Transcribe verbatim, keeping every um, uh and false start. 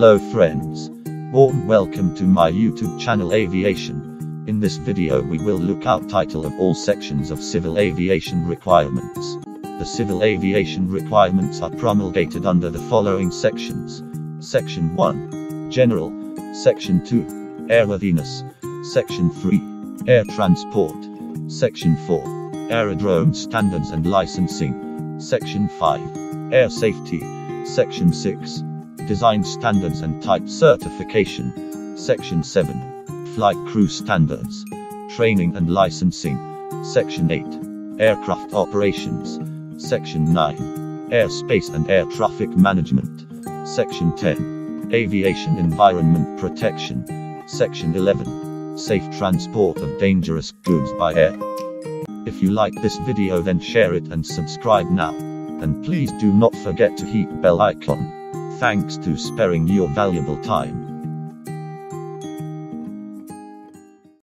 Hello friends, warm welcome to my YouTube channel Aviation. In this video we will look out title of all sections of Civil Aviation Requirements. The Civil Aviation Requirements are promulgated under the following sections. Section one, General. Section two, Airworthiness. Section three, Air Transport. Section four, Aerodrome Standards and Licensing. Section five, Air Safety. Section six, Design Standards and Type Certification. Section seven, Flight Crew Standards, Training and Licensing. Section eight, Aircraft Operations. Section nine, Airspace and Air Traffic Management. Section ten, Aviation Environment Protection. Section eleven, Safe Transport of Dangerous Goods by Air. If you like this video then share it and subscribe now. And please do not forget to hit bell icon. Thanks to sparing your valuable time.